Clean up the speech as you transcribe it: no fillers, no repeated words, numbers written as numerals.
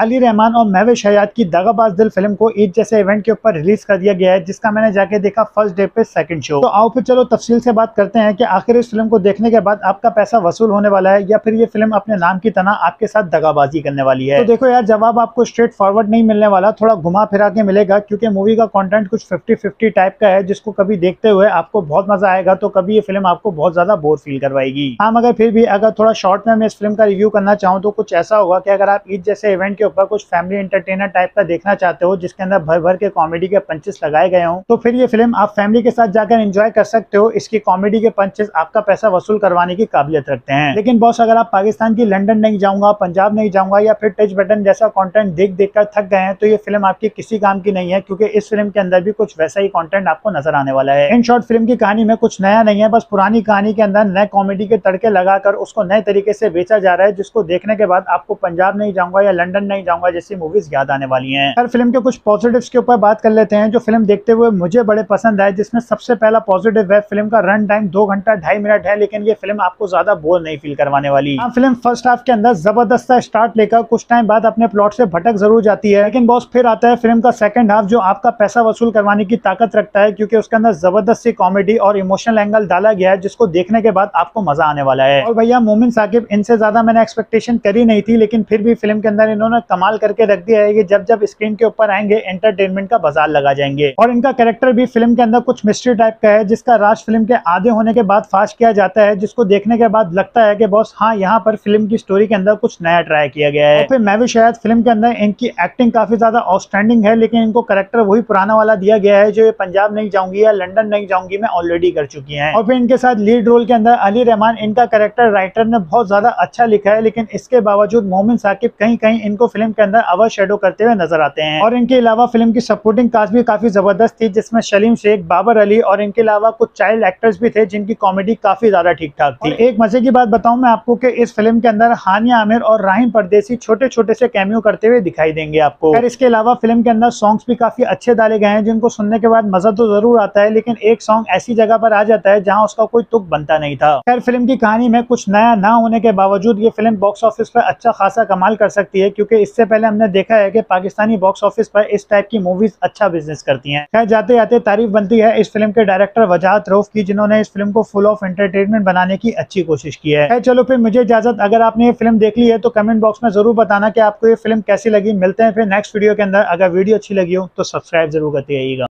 अली रहमान और महवेश हयात की दगाबाज दिल फिल्म को ईद जैसे इवेंट के ऊपर रिलीज कर दिया गया है, जिसका मैंने जाके देखा फर्स्ट डे पे सेकंड शो। तो आओ फिर चलो तफसील से बात करते हैं कि आखिर इस फिल्म को देखने के बाद आपका पैसा वसूल होने वाला है या फिर ये फिल्म अपने नाम की तरह आपके साथ दगाबाजी करने वाली है। तो देखो यार, जवाब आपको स्ट्रेट फॉरवर्ड नहीं मिलने वाला, थोड़ा घुमा फिरा के मिलेगा, क्योंकि मूवी का कॉन्टेंट कुछ 50-50 टाइप का है, जिसको कभी देखते हुए आपको बहुत मजा आएगा तो कभी ये फिल्म आपको बहुत ज्यादा बोर फील करवाएगी। हाँ, मगर फिर भी अगर थोड़ा शॉर्ट में मैं इस फिल्म का रिव्यू करना चाहूँ तो कुछ ऐसा होगा कि अगर आप ईद जैसे इवेंट के ऊपर कुछ फैमिली एंटरटेनर टाइप का देखना चाहते हो, जिसके अंदर भर भर के कॉमेडी के पंचेस लगाए गए हों, तो फिर ये फिल्म आप फैमिली के साथ जाकर एंजॉय कर सकते हो। इसकी कॉमेडी के पंचेस आपका पैसा वसूल करवाने की काबिलियत रखते हैं। लेकिन बॉस, अगर आप पाकिस्तान की लंदन नहीं जाऊंगा, पंजाब नहीं जाऊंगा या फिर टच बटन जैसा कॉन्टेंट देख देख कर थक गए हैं तो ये फिल्म आपकी किसी काम की नहीं है, क्योंकि इस फिल्म के अंदर भी कुछ वैसा ही कॉन्टेंट आपको नजर आने वाला है। इन शॉर्ट, फिल्म की कहानी में कुछ नया नहीं है, बस पुरानी कहानी के अंदर नए कॉमेडी के तड़के लगाकर उसको नए तरीके से बेचा जा रहा है, जिसको देखने के बाद आपको पंजाब नहीं जाऊंगा या लंदन नहीं जाऊंगा जैसी मूवीज याद आने वाली हैं। हर फिल्म के कुछ पॉजिटिव्स के ऊपर बात कर लेते हैं जो फिल्म देखते हुए मुझे बड़े पसंद आए, जिसमें सबसे पहला पॉजिटिव है फिल्म का रन टाइम 2 घंटा 2.5 मिनट है, लेकिन ये फिल्म आपको ज्यादा बोर नहीं फील करवाने वाली। फिल्म फर्स्ट हाफ के अंदर जबरदस्त सा स्टार्ट लेकर कुछ टाइम बाद अपने प्लॉट से भटक जरूर जाती है, लेकिन बॉस फिर आता है फिल्म का सेकंड हाफ जो आपका पैसा वसूल करवाने की ताकत रखता है, क्योंकि उसके अंदर जबरदस्त सी कॉमेडी और इमोशनल एंगल डाला गया है, जिसको देखने के बाद आपको मजा आने वाला है। और भैया मोमिन साकिब, इनसे ज्यादा मैंने एक्सपेक्टेशन करी नहीं थी, लेकिन फिर भी फिल्म के अंदर इन्होंने कमाल करके रख दिया है कि जब जब स्क्रीन के ऊपर आएंगे एंटरटेनमेंट का बाजार लगा जाएंगे। और इनका कैरेक्टर भी फिल्म के अंदर कुछ मिस्ट्री टाइप का है, जिसका राज फिल्म के आधे होने के बाद फाश किया जाता है, जिसको देखने के बाद लगता है कि बॉस हाँ, यहाँ पर फिल्म की स्टोरी के अंदर कुछ नया ट्राई किया गया है। और फिर महवेश हयात फिल्म के अंदर, इनकी एक्टिंग काफी ज्यादा आउटस्टैंडिंग है, लेकिन इनको कैरेक्टर वही पुराना वाला दिया गया है जो ये पंजाब नहीं जाऊंगी या लंदन नहीं जाऊंगी मैं ऑलरेडी कर चुकी हैं। और फिर इनके साथ लीड रोल के अंदर अली रहमान, इनका कैरेक्टर राइटर ने बहुत ज्यादा अच्छा लिखा है, लेकिन इसके बावजूद मोमिन साकिब कहीं कहीं इनको फिल्म के अंदर ओवर शेडो करते हुए नजर आते हैं। और इनके अलावा फिल्म की सपोर्टिंग कास्ट भी काफी जबरदस्त थी, जिसमें शलीम शेख, बाबर अली और इनके अलावा कुछ चाइल्ड एक्टर्स भी थे, जिनकी कॉमेडी काफी ज्यादा ठीक ठाक थी। एक मजे की बात बताऊं मैं आपको, इस फिल्म के अंदर हानिया आमिर और राहिम परदेसी छोटे छोटे से कैमियो करते हुए दिखाई देंगे आपको। और इसके अलावा फिल्म के अंदर सॉन्ग्स भी काफी अच्छे डाले गए हैं, जिनको सुनने के बाद मजा तो जरूर आता है, लेकिन एक सॉन्ग ऐसी जगह पर आ जाता है जहां उसका कोई तुक बनता नहीं था। खैर, फिल्म की कहानी में कुछ नया ना होने के बावजूद ये फिल्म बॉक्स ऑफिस पर अच्छा खासा कमाल कर सकती है, क्योंकि इससे पहले हमने देखा है कि पाकिस्तानी बॉक्स ऑफिस पर इस टाइप की मूवीज अच्छा बिजनेस करती है। खैर, जाते जाते तारीफ बनती है इस फिल्म के डायरेक्टर वजाहत रऊफ की, जिन्होंने इस फिल्म को फुल ऑफ एंटरटेनमेंट बनाने की अच्छी कोशिश की है। चलो फिर, मुझे इजाजत, अगर आपने ये फिल्म देख ली है तो कमेंट बॉक्स में जरूर बताना कि आपको ये फिल्म कैसी लगी। मिलते हैं फिर नेक्स्ट वीडियो के अंदर। अगर वीडियो अच्छी लगी हो तो सब्सक्राइब जरूर करते रहिएगा।